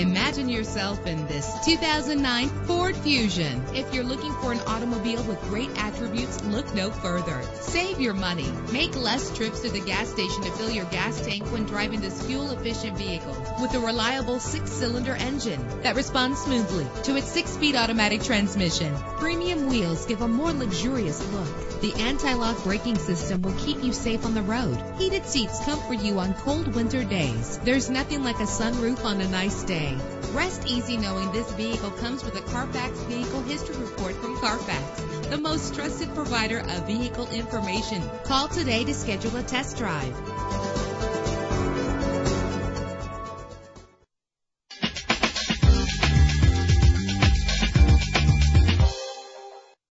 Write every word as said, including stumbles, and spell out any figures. Imagine yourself in this two thousand nine Ford Fusion. If you're looking for an automobile with great attributes, look no further. Save your money. Make less trips to the gas station to fill your gas tank when driving this fuel-efficient vehicle with a reliable six-cylinder engine that responds smoothly to its six-speed automatic transmission. Premium wheels give a more luxurious look. The anti-lock braking system will keep you safe on the road. Heated seats comfort you on cold winter days. There's nothing like a sunroof on a nice day. Rest easy knowing this vehicle comes with a Carfax Vehicle History Report from Carfax, the most trusted provider of vehicle information. Call today to schedule a test drive.